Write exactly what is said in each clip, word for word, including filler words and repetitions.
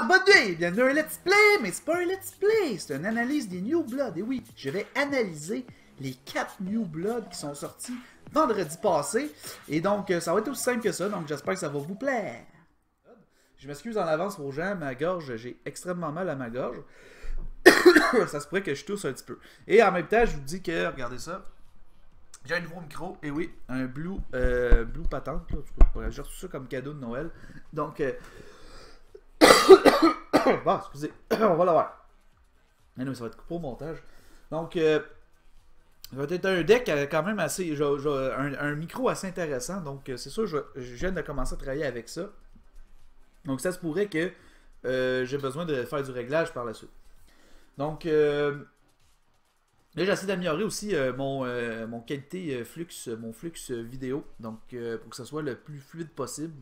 Bonsoir, bonne nuit, bienvenue à un Let's Play, mais c'est pas un Let's Play, c'est une analyse des New Blood. Et oui, je vais analyser les quatre New Blood qui sont sortis vendredi passé. Et donc, ça va être aussi simple que ça, donc j'espère que ça va vous plaire. Je m'excuse en avance pour gens, ma gorge, j'ai extrêmement mal à ma gorge. Ça se pourrait que je tousse un petit peu. Et en même temps, je vous dis que, regardez ça, j'ai un nouveau micro, et oui, un Blue, euh, blue Patente, j'ai reçu ça comme cadeau de Noël. Donc... Euh, bon, excusez, on va l'avoir. Mais non, ça va être coupé au montage. Donc, euh, ça va être un deck quand même assez... J ai, j ai un, un micro assez intéressant. Donc, c'est sûr, je, je viens de commencer à travailler avec ça. Donc, ça se pourrait que euh, j'ai besoin de faire du réglage par la suite. Donc, euh, là, j'essaie d'améliorer aussi euh, mon, euh, mon qualité euh, flux, mon flux vidéo. Donc, euh, pour que ça soit le plus fluide possible.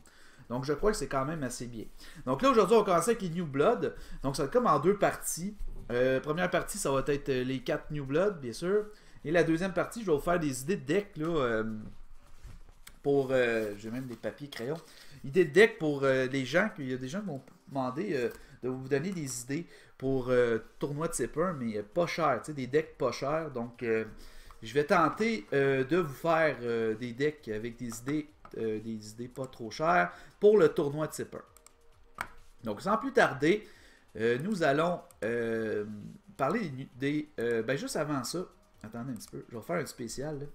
Donc, je crois que c'est quand même assez bien. Donc là, aujourd'hui, on va commencer avec les New Blood. Donc, ça va être comme en deux parties. Euh, première partie, ça va être les quatre New Blood, bien sûr. Et la deuxième partie, je vais vous faire des idées de deck, là, euh, pour... Euh, j'ai même des papiers, crayons. Idées de deck pour euh, les gens. Il y a des gens qui m'ont demandé euh, de vous donner des idées pour euh, tournoi de type un, mais pas cher, tu sais, des decks pas chers. Donc, euh, je vais tenter euh, de vous faire euh, des decks avec des idées... Euh, des idées pas trop chères pour le tournoi de type un. Donc sans plus tarder, euh, nous allons euh, parler des... des euh, ben juste avant ça, attendez un petit peu, je vais faire un spécial. Là.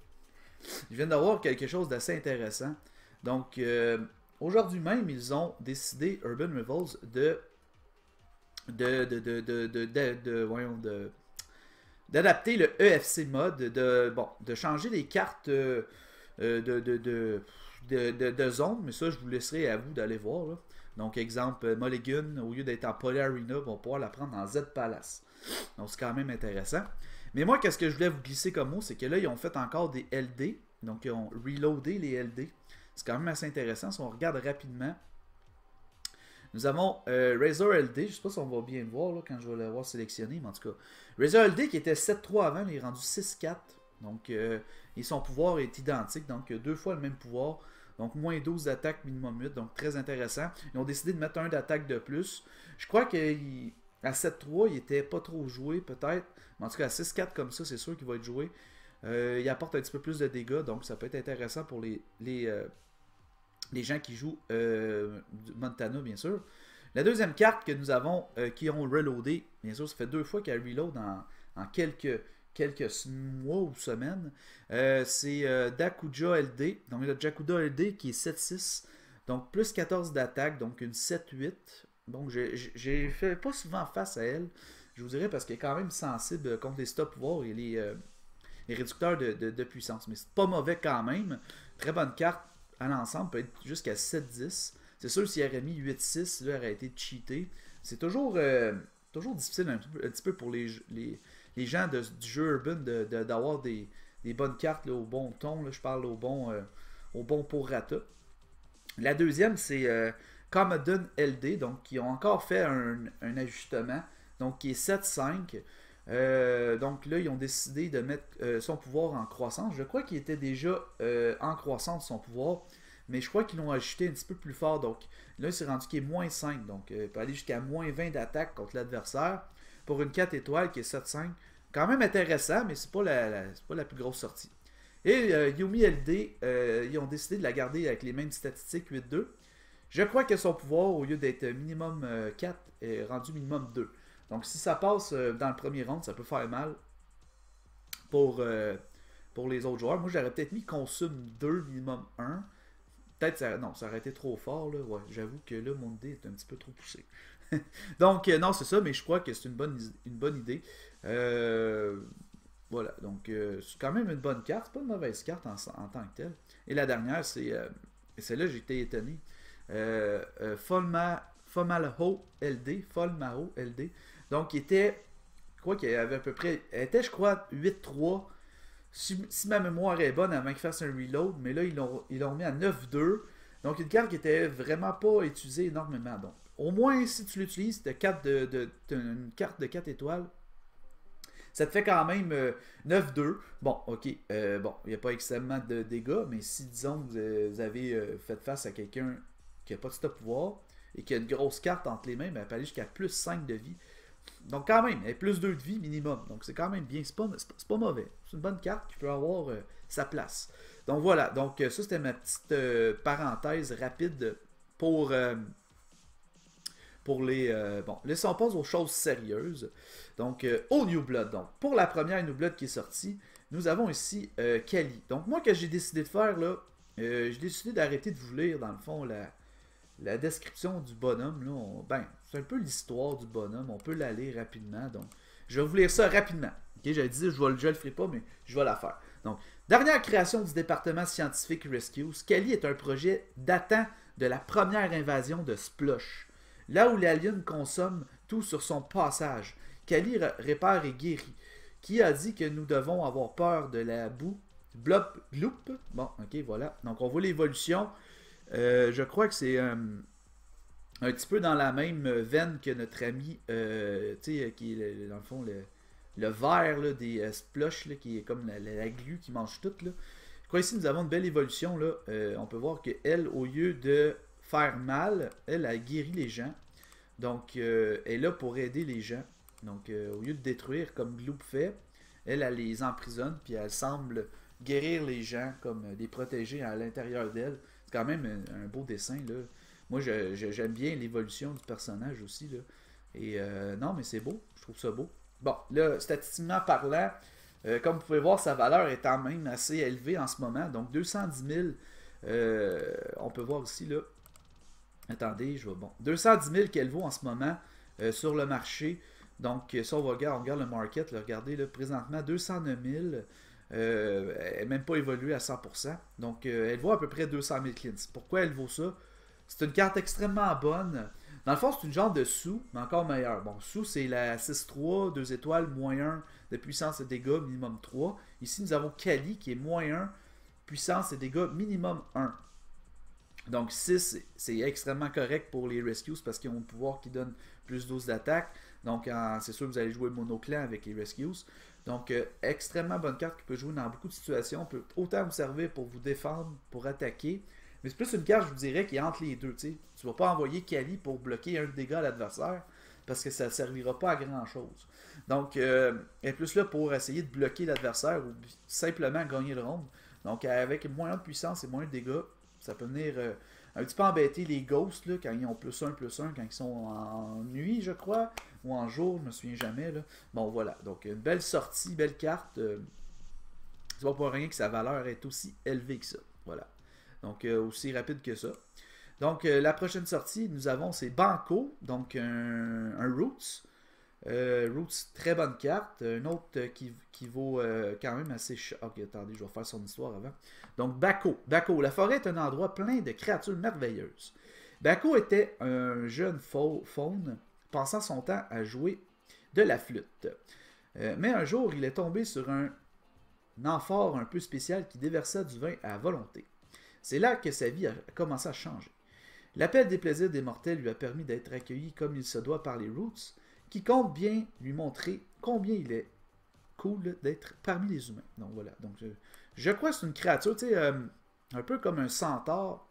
Je viens d'avoir quelque chose d'assez intéressant. Donc euh, aujourd'hui même, ils ont décidé, Urban Rivals, de... de... de... de... de... de... de... de, voyons, de d'adapter le E F C mode, de... bon, de changer les cartes euh, euh, de... de, de De, de, de zone, mais ça je vous laisserai à vous d'aller voir. Là. Donc exemple, Mulligan, au lieu d'être en Poly Arena, vont pouvoir la prendre en Z-Palace. Donc c'est quand même intéressant. Mais moi, qu'est-ce que je voulais vous glisser comme mot, c'est que là, ils ont fait encore des L D. Donc ils ont reloadé les L D. C'est quand même assez intéressant. Si on regarde rapidement, nous avons euh, Razor L D. Je ne sais pas si on va bien le voir là, quand je vais l'avoir sélectionné, mais en tout cas. Razor L D qui était sept trois avant, il est rendu six quatre. Donc euh, et son pouvoir est identique. Donc deux fois le même pouvoir. Donc, moins douze d'attaque, minimum huit. Donc, très intéressant. Ils ont décidé de mettre un d'attaque de plus. Je crois qu'à sept trois, il n'était pas trop joué, peut-être. Mais en tout cas, à six quatre comme ça, c'est sûr qu'il va être joué. Euh, il apporte un petit peu plus de dégâts. Donc, ça peut être intéressant pour les, les, euh, les gens qui jouent euh, Montana, bien sûr. La deuxième carte que nous avons, euh, qui ont reloadé, bien sûr, ça fait deux fois qu'elle reload en, en quelques... quelques mois ou semaines, euh, c'est euh, Dakuja L D, donc le Dakuja L D qui est sept six, donc plus quatorze d'attaque, donc une sept huit, donc j'ai fait pas souvent face à elle, je vous dirais, parce qu'elle est quand même sensible contre les stop pouvoirs et les, euh, les réducteurs de, de, de puissance, mais c'est pas mauvais quand même, très bonne carte à l'ensemble, peut être jusqu'à sept dix, c'est sûr si elle aurait mis huit six, elle aurait été cheatée, c'est toujours, euh, toujours difficile un, un petit peu pour les... les Les gens de, du jeu Urban d'avoir de, de, des, des bonnes cartes là, au bon ton. Là, je parle au bon, euh, au bon pour Rata. La deuxième, c'est euh, Commandant L D. Donc, qui ont encore fait un, un ajustement. Donc, qui est sept cinq. Euh, donc, là, ils ont décidé de mettre euh, son pouvoir en croissance. Je crois qu'il était déjà euh, en croissance, son pouvoir. Mais je crois qu'ils l'ont ajouté un petit peu plus fort. Donc, là, il s'est rendu qu'il est moins cinq. Donc, euh, il peut aller jusqu'à moins vingt d'attaque contre l'adversaire. Pour une quatre étoiles qui est sept cinq. Quand même intéressant, mais c'est pas la, la, c'est pas la plus grosse sortie. Et euh, Yumi L D, euh, ils ont décidé de la garder avec les mêmes statistiques, huit deux. Je crois que son pouvoir, au lieu d'être minimum euh, quatre, est rendu minimum deux. Donc si ça passe euh, dans le premier round, ça peut faire mal pour, euh, pour les autres joueurs. Moi, j'aurais peut-être mis consomme deux, minimum un. Peut-être ça, non, ça aurait été trop fort. Là. Ouais, j'avoue que là, mon idée est un petit peu trop poussée. Donc, euh, non, c'est ça, mais je crois que c'est une bonne, une bonne idée. Euh, voilà, donc euh, c'est quand même une bonne carte, pas une mauvaise carte en, en tant que telle. Et la dernière, c'est euh, celle-là, j'étais étonné. Euh, euh, Fomalho L D, Fomalho L D. Donc, il était, je crois qu'il avait à peu près, elle était, je crois, huit trois. Si, si ma mémoire est bonne, avant qu'il fasse un reload, mais là, ils l'ont mis à neuf deux. Donc, une carte qui était vraiment pas utilisée énormément, donc. Au moins, si tu l'utilises, tu as de, de, de, une carte de quatre étoiles. Ça te fait quand même euh, neuf deux. Bon, ok. Euh, bon, il n'y a pas extrêmement de dégâts, mais si, disons, vous, vous avez euh, fait face à quelqu'un qui n'a pas de stop pouvoir, et qui a une grosse carte entre les mains, mais elle peut aller jusqu'à plus cinq de vie. Donc quand même, elle a plus deux de vie minimum. Donc c'est quand même bien, c'est pas, pas mauvais. C'est une bonne carte qui peut avoir euh, sa place. Donc voilà, donc ça c'était ma petite euh, parenthèse rapide pour, euh, pour les... Euh, bon, laissons passer aux choses sérieuses. Donc euh, au New Blood. Donc pour la première New Blood qui est sortie, nous avons ici euh, Kali. Donc moi, que j'ai décidé de faire là, euh, j'ai décidé d'arrêter de vous lire dans le fond la... La description du bonhomme, là, on, ben, c'est un peu l'histoire du bonhomme, on peut la lire rapidement, donc je vais vous lire ça rapidement. Okay, j'avais dit, je ne le ferai pas, mais je vais la faire. Donc, dernière création du département scientifique Rescue, Kali est un projet datant de la première invasion de Splosh. Là où l'alien consomme tout sur son passage, Kali répare et guérit. Qui a dit que nous devons avoir peur de la boue? Blop, Gloop. Bon, ok, voilà. Donc, on voit l'évolution. Euh, je crois que c'est euh, un petit peu dans la même veine que notre ami, euh, tu sais, qui est le, dans le fond le, le vert là, des euh, Splosh, là, qui est comme la, la, la glu qui mange tout. Là. Je crois ici nous avons une belle évolution. Là. Euh, on peut voir qu'elle, au lieu de faire mal, elle a guéri les gens. Donc, euh, elle est là pour aider les gens. Donc, euh, au lieu de détruire comme Gloop fait, elle, elle les emprisonne, puis elle semble guérir les gens, comme les protéger à l'intérieur d'elle. C'est quand même un beau dessin, là. Moi, j'aime bien l'évolution du personnage aussi, là. Et euh, non, mais c'est beau. Je trouve ça beau. Bon, là, statistiquement parlant, euh, comme vous pouvez voir, sa valeur est quand même assez élevée en ce moment. Donc, deux cent dix mille, euh, on peut voir ici, là. Attendez, je vais... Bon, deux cent dix mille qu'elle vaut en ce moment euh, sur le marché. Donc, si on regarde, on regarde le market, là, regardez, là, présentement, deux cent neuf mille... Euh, elle n'a même pas évolué à cent pour cent. Donc euh, elle vaut à peu près deux cent mille cleans. Pourquoi elle vaut ça? C'est une carte extrêmement bonne. Dans le fond, c'est une genre de sous, mais encore meilleure. Bon, sous c'est la six trois, deux étoiles, moins un de puissance et dégâts, minimum trois. Ici nous avons Kali qui est moins un, puissance et dégâts, minimum un. Donc six, c'est extrêmement correct pour les Rescues parce qu'ils ont le pouvoir qui donne plus douze d'attaque. Donc c'est sûr que vous allez jouer monoclan avec les Rescues. Donc, euh, extrêmement bonne carte qui peut jouer dans beaucoup de situations. On peut autant vous servir pour vous défendre, pour attaquer. Mais c'est plus une carte, je vous dirais, qui est entre les deux. T'sais. Tu ne vas pas envoyer Kali pour bloquer un dégât à l'adversaire parce que ça ne servira pas à grand-chose. Donc, euh, elle est plus là pour essayer de bloquer l'adversaire ou simplement gagner le round. Donc, avec moins de puissance et moins de dégâts, ça peut venir euh, un petit peu embêter les Ghosts là, quand ils ont plus un, plus un, quand ils sont en nuit, je crois. Ou en jour, je ne me souviens jamais. Là. Bon, voilà. Donc, une belle sortie, belle carte. Euh, c'est pas pour rien que sa valeur est aussi élevée que ça. Voilà. Donc, euh, aussi rapide que ça. Donc, euh, la prochaine sortie, nous avons, c'est Banco. Donc, un, un Roots. Euh, Roots, très bonne carte. Un autre qui, qui vaut euh, quand même assez cher. Ok, attendez, je vais faire son histoire avant. Donc, Banco. Banco. La forêt est un endroit plein de créatures merveilleuses. Banco était un jeune faune passant son temps à jouer de la flûte. Euh, mais un jour, il est tombé sur un, un amphore un peu spécial qui déversait du vin à volonté. C'est là que sa vie a commencé à changer. L'appel des plaisirs des mortels lui a permis d'être accueilli comme il se doit par les Roots, qui comptent bien lui montrer combien il est cool d'être parmi les humains. Donc voilà. Donc, je, je crois que c'est une créature, tu sais, euh, un peu comme un centaure.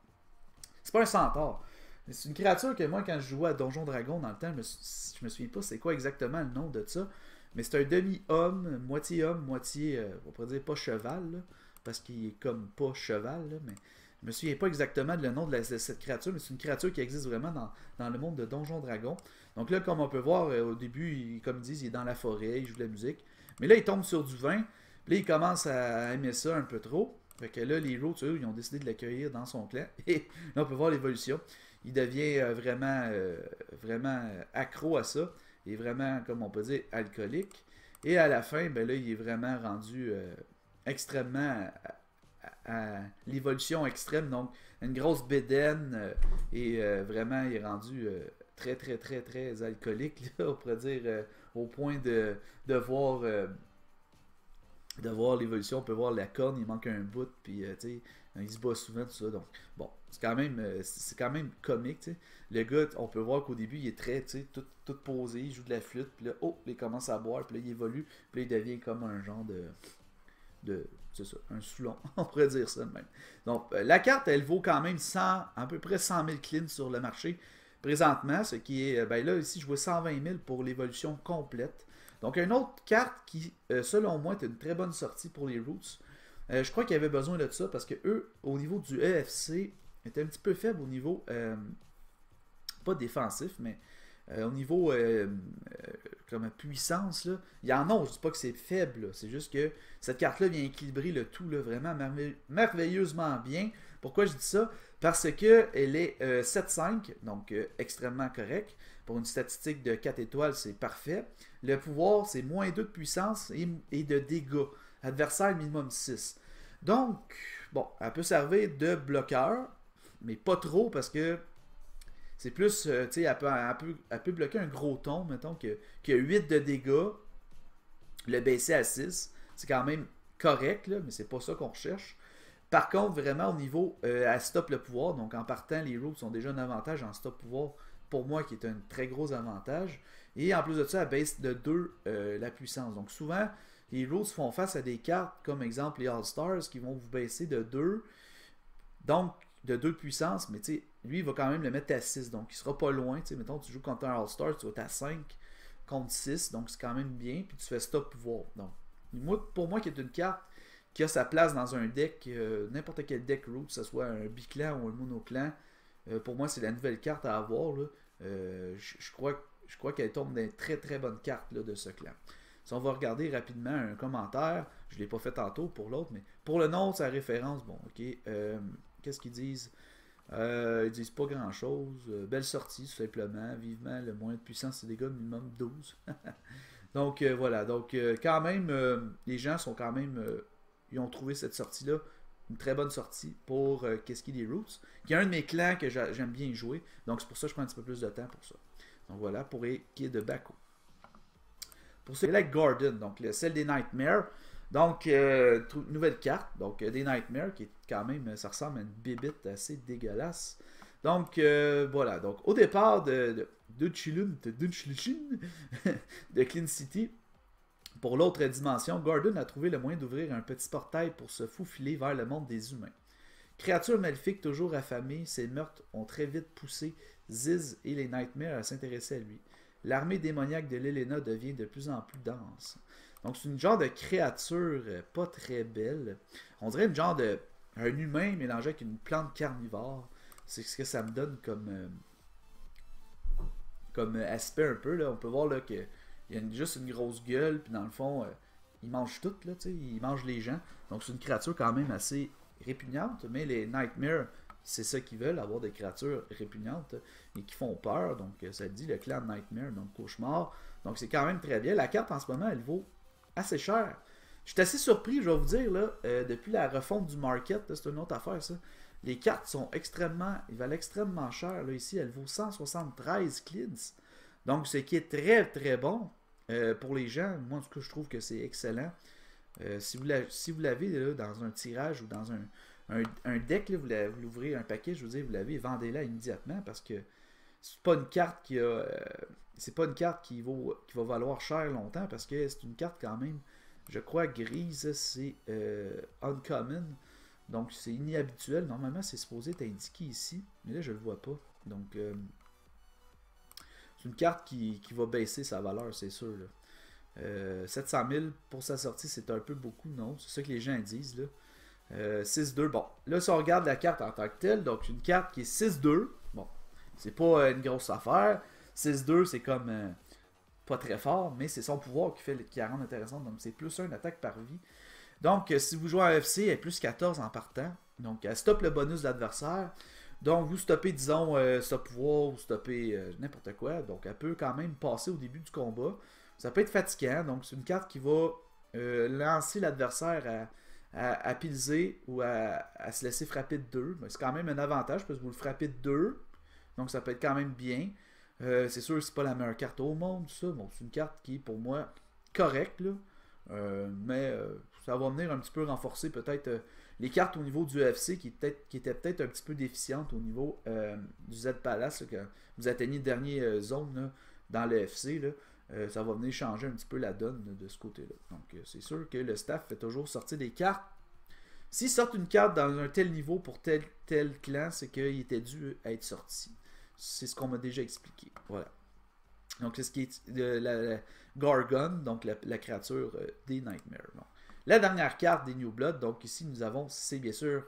C'est pas un centaure. C'est une créature que moi, quand je jouais à Donjon Dragon dans le temps, je me, je me souviens pas c'est quoi exactement le nom de ça, mais c'est un demi-homme, moitié homme, moitié, euh, on pourrait dire pas cheval, là, parce qu'il est comme pas cheval, là, mais je me souviens pas exactement de le nom de, la, de cette créature, mais c'est une créature qui existe vraiment dans, dans le monde de Donjon Dragon. Donc là, comme on peut voir, euh, au début, il, comme ils disent, il est dans la forêt, il joue de la musique, mais là, il tombe sur du vin, puis là, il commence à aimer ça un peu trop, fait que là, les Roots, eux, ils ont décidé de l'accueillir dans son clan, et là, on peut voir l'évolution. Il devient vraiment, euh, vraiment accro à ça. Il est vraiment, comme on peut dire, alcoolique. Et à la fin, ben là, il est vraiment rendu euh, extrêmement à, à, à l'évolution extrême. Donc, une grosse bédaine. Euh, et euh, vraiment, il est rendu euh, très, très, très, très alcoolique. Là, on pourrait dire euh, au point de, de voir... Euh, de voir l'évolution, on peut voir la corne, il manque un bout, puis euh, tu sais, il se bat souvent, tout ça, donc, bon, c'est quand même, euh, c'est quand même comique, tu sais, le gars, on peut voir qu'au début, il est très, tu sais, tout, tout posé, il joue de la flûte, puis là, oh, il commence à boire, puis là, il évolue, puis là, il devient comme un genre de, de c'est ça, un soulon, on pourrait dire ça de même. Donc, euh, la carte, elle vaut quand même cent, à peu près cent mille cleans sur le marché, présentement, ce qui est, ben là ici je vois cent vingt mille pour l'évolution complète. Donc une autre carte qui, selon moi, est une très bonne sortie pour les Roots. Euh, je crois qu'ils avaient besoin de ça parce que eux, au niveau du E F C, étaient un petit peu faibles au niveau, euh, pas défensif, mais euh, au niveau euh, euh, comme puissance. Là. Il y en a, je dis pas que c'est faible, c'est juste que cette carte-là vient équilibrer le tout là, vraiment merveille merveilleusement bien. Pourquoi je dis ça? Parce qu'elle est euh, sept cinq, donc euh, extrêmement correcte. Pour une statistique de quatre étoiles, c'est parfait. Le pouvoir, c'est moins deux de puissance et, et de dégâts. Adversaire minimum six. Donc, bon, elle peut servir de bloqueur, mais pas trop parce que c'est plus, euh, tu sais, elle peut, elle, peut, elle peut bloquer un gros ton, mettons, qui a huit de dégâts, le baisser à six. C'est quand même correct, là, mais c'est pas ça qu'on recherche. Par contre, vraiment, au niveau, euh, elle stoppe le pouvoir. Donc, en partant, les Roots ont déjà un avantage en stop pouvoir, pour moi, qui est un très gros avantage. Et en plus de ça, elle baisse de deux euh, la puissance. Donc, souvent, les Roots font face à des cartes comme exemple les All-Stars qui vont vous baisser de deux, donc de deux de puissance, mais tu sais, lui il va quand même le mettre à six, donc il sera pas loin. Tu sais, mettons, tu joues contre un All-Stars, tu vas être à cinq contre six, donc c'est quand même bien, puis tu fais stop pouvoir. Donc, moi, pour moi, qui est une carte qui a sa place dans un deck, euh, n'importe quel deck Roots, que ce soit un biclan ou un monoclan, euh, pour moi, c'est la nouvelle carte à avoir. Euh, je crois, je crois qu'elle tombe dans des très très bonnes cartes là, de ce clan. Si on va regarder rapidement un commentaire, je ne l'ai pas fait tantôt pour l'autre, mais pour le nom de sa référence, bon, ok, euh, qu'est-ce qu'ils disent? Euh, ils disent pas grand-chose, euh, belle sortie, tout simplement, vivement, le moyen de puissance, c'est des gars minimum douze. Donc, euh, voilà, donc euh, quand même, euh, les gens sont quand même, euh, ils ont trouvé cette sortie-là, une très bonne sortie pour euh, qu'est-ce qu'il y a des Roots, qui est un de mes clans que j'aime bien jouer, donc c'est pour ça que je prends un petit peu plus de temps pour ça. Donc voilà, pour les kids de Banco. Pour ceux qui like Gordon, donc celle des Nightmares, donc euh, nouvelle carte, donc euh, des Nightmares qui est quand même, ça ressemble à une bébite assez dégueulasse. Donc euh, voilà, donc au départ de de, de, Chilun, de, de, Chilun, de Clean City, pour l'autre dimension, Gordon a trouvé le moyen d'ouvrir un petit portail pour se faufiler vers le monde des humains. Créature maléfique toujours affamée, ses meurtres ont très vite poussé Ziz et les Nightmares à s'intéresser à lui. L'armée démoniaque de l'Elena devient de plus en plus dense. Donc c'est une genre de créature pas très belle. On dirait une genre de un humain mélangé avec une plante carnivore. C'est ce que ça me donne comme euh, comme aspect un peu là. On peut voir là qu'il y a une, juste une grosse gueule puis dans le fond euh, il mange tout là, tu sais, il mange les gens. Donc c'est une créature quand même assez répugnante, mais les Nightmares, c'est ça qu'ils veulent, avoir des créatures répugnantes et qui font peur. Donc, ça dit le clan Nightmare, donc cauchemar. Donc, c'est quand même très bien. La carte, en ce moment, elle vaut assez cher. Je suis assez surpris, je vais vous dire, là, euh, depuis la refonte du market, c'est une autre affaire, ça. Les cartes sont extrêmement, elles valent extrêmement cher. Là, ici, elle vaut cent soixante-treize cleans. Donc, ce qui est très, très bon euh, pour les gens. Moi, en tout cas, je trouve que c'est excellent. Euh, si vous l'avez si vous l'avez dans un tirage ou dans un... Un, un deck, là, vous l'ouvrez, un paquet, je vous dis, vous l'avez, vendez-la immédiatement parce que c'est pas une carte qui a. Euh, c'est pas une carte qui, vaut, qui va valoir cher longtemps parce que c'est une carte quand même, je crois, grise, c'est euh, uncommon. Donc c'est inhabituel. Normalement, c'est supposé être indiqué ici, mais là, je le vois pas. Donc euh, c'est une carte qui, qui va baisser sa valeur, c'est sûr. Là. Euh, sept cent mille pour sa sortie, c'est un peu beaucoup, non? C'est ça que les gens disent, là. Euh, six deux, bon, là si on regarde la carte en tant que telle, donc une carte qui est six deux, bon, c'est pas euh, une grosse affaire, six deux c'est comme euh, pas très fort, mais c'est son pouvoir qui, fait, qui la rend intéressante, donc c'est plus un attaque par vie. Donc euh, si vous jouez en A F C, elle est plus quatorze en partant, donc elle stoppe le bonus de l'adversaire, donc vous stoppez disons euh, stop pouvoir, vous stoppez euh, n'importe quoi, donc elle peut quand même passer au début du combat, ça peut être fatigant, donc c'est une carte qui va euh, lancer l'adversaire à À, à pilser ou à, à se laisser frapper de deux. C'est quand même un avantage parce que vous le frappez de deux. Donc ça peut être quand même bien. Euh, c'est sûr que c'est pas la meilleure carte au monde. Ça. Bon, c'est une carte qui est pour moi correcte. Euh, mais euh, ça va venir un petit peu renforcer peut-être euh, les cartes au niveau du E F C qui, qui étaient peut-être un petit peu déficientes au niveau euh, du Z-Palace. Là, quand vous atteignez la dernière euh, zone là, dans le E F C. Là. Euh, ça va venir changer un petit peu la donne de ce côté-là. Donc, euh, c'est sûr que le staff fait toujours sortir des cartes. S'ils sortent une carte dans un tel niveau pour tel, tel clan, c'est qu'il était dû à être sorti. C'est ce qu'on m'a déjà expliqué. Voilà. Donc, c'est ce qui est de la, la Gorgon, donc la, la créature euh, des Nightmares. Bon. La dernière carte des New Blood, donc ici nous avons, c'est bien sûr,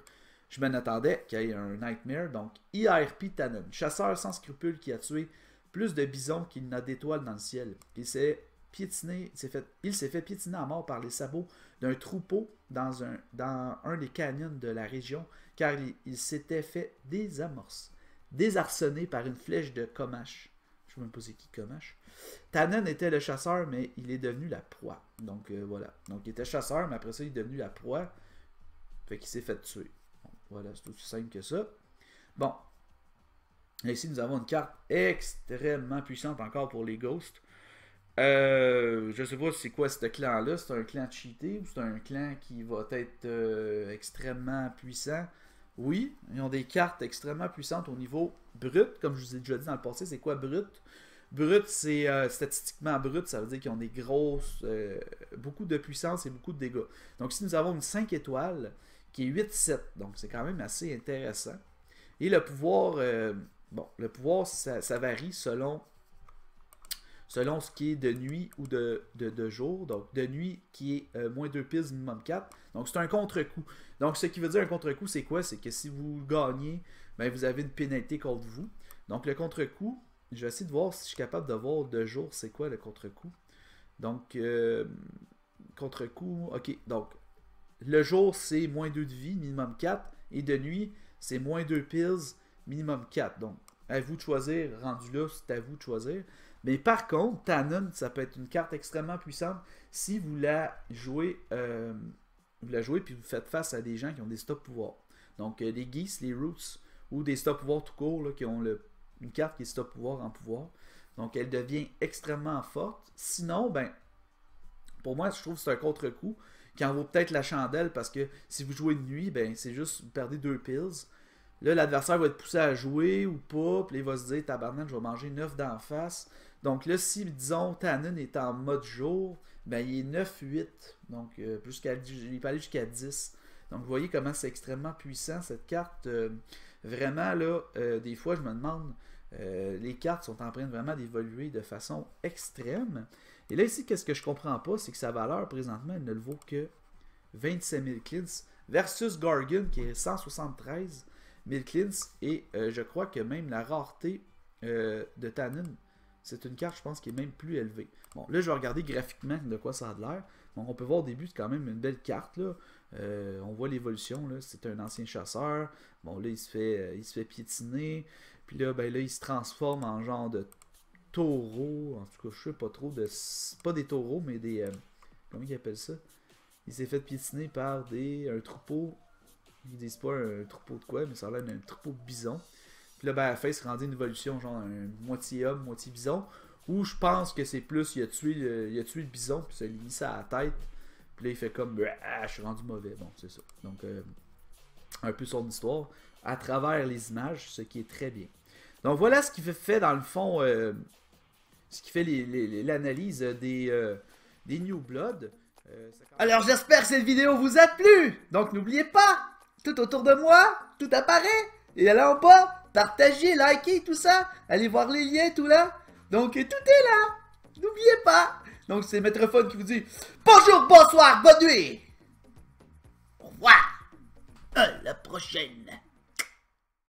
je m'en attendais qu'il y ait un Nightmare, donc I R P Tannen, chasseur sans scrupules qui a tué plus de bisons qu'il n'a d'étoiles dans le ciel. Il s'est piétiné, il s'est fait, il s'est fait piétiner à mort par les sabots d'un troupeau dans un, dans un des canyons de la région, car il, il s'était fait désamorcer, désarçonné par une flèche de Comanche. Je me posais qui Comanche. Tannen était le chasseur, mais il est devenu la proie. Donc euh, voilà. Donc il était chasseur, mais après ça, il est devenu la proie. Fait qu'il s'est fait tuer. Bon, voilà, c'est aussi simple que ça. Bon. Et ici, nous avons une carte extrêmement puissante encore pour les Ghosts. Euh, je sais pas c'est quoi ce clan-là. C'est un clan cheaté ou c'est un clan qui va être euh, extrêmement puissant. Oui, ils ont des cartes extrêmement puissantes au niveau brut. Comme je vous ai déjà dit dans le passé, c'est quoi brut? Brut, c'est euh, statistiquement brut, ça veut dire qu'ils ont des grosses, euh, beaucoup de puissance et beaucoup de dégâts. Donc si nous avons une cinq étoiles qui est huit sept, donc c'est quand même assez intéressant. Et le pouvoir, euh, bon, le pouvoir ça, ça varie selon, selon ce qui est de nuit ou de, de, de jour. Donc de nuit qui est euh, moins deux pistes, minimum quatre. Donc c'est un contre-coup. Donc ce qui veut dire un contre-coup, c'est quoi? C'est que si vous gagnez, ben, vous avez une pénalité contre vous. Donc le contre-coup, je vais essayer de voir si je suis capable de voir de jour c'est quoi le contre-coup. Donc euh, contre-coup, ok. Donc le jour c'est moins deux de vie, minimum quatre. Et de nuit, c'est moins deux pills, minimum quatre. Donc à vous de choisir, rendu là, c'est à vous de choisir. Mais par contre, Tannen, ça peut être une carte extrêmement puissante si vous la jouez, euh, vous la jouez puis vous faites face à des gens qui ont des stop pouvoirs. Donc euh, les Geese, les Roots ou des stop pouvoirs tout court là, qui ont le, une carte qui est stop pouvoir en pouvoir. Donc elle devient extrêmement forte. Sinon, ben pour moi, je trouve que c'est un contre-coup qui en vaut peut-être la chandelle parce que si vous jouez de nuit, ben c'est juste vous perdez deux pills. Là, l'adversaire va être poussé à jouer ou pas, puis il va se dire « Tabarnak, je vais manger neuf d'en face ». Donc là, si, disons, Tannen est en mode jour, ben il est neuf huit, donc euh, jusqu'à, il peut aller jusqu'à dix. Donc vous voyez comment c'est extrêmement puissant, cette carte. Euh, vraiment, là, euh, des fois, je me demande, euh, les cartes sont en train de vraiment d'évoluer de façon extrême. Et là, ici, qu'est-ce que je comprends pas, c'est que sa valeur, présentement, elle ne le vaut que vingt-sept mille cleans versus Gorgon, qui est cent soixante-treize mille cleans, et euh, je crois que même la rareté euh, de Tannen, c'est une carte, je pense, qui est même plus élevée. Bon, là, je vais regarder graphiquement de quoi ça a l'air. Bon, on peut voir au début, c'est quand même une belle carte, là. Euh, on voit l'évolution, là. C'est un ancien chasseur. Bon, là, il se fait, euh, il se fait piétiner. Puis là, ben là, il se transforme en genre de taureau. En tout cas, je sais pas trop de... Pas des taureaux, mais des... Euh, comment ils appellent ça? Il s'est fait piétiner par des... Un troupeau... Ils disent pas un troupeau de quoi, mais ça a l'air d'un troupeau de bison. Puis là, ben, à la fin, il se rendait une évolution, genre un moitié homme, moitié bison. Ou je pense que c'est plus, il a tué le, il a tué le bison, puis ça lui mis ça à la tête. Puis là, il fait comme, ah, je suis rendu mauvais. Bon, c'est ça. Donc, euh, un peu son histoire à travers les images, ce qui est très bien. Donc, voilà ce qui fait, dans le fond, euh, ce qui fait l'analyse des, euh, des New Blood. Euh, Alors, j'espère que cette vidéo vous a plu. Donc, n'oubliez pas, tout autour de moi, tout apparaît. Et là en bas, partagez, likez, tout ça. Allez voir les liens, tout là. Donc, tout est là. N'oubliez pas. Donc, c'est Maitrefun qui vous dit bonjour, bonsoir, bonne nuit. Au revoir. À la prochaine.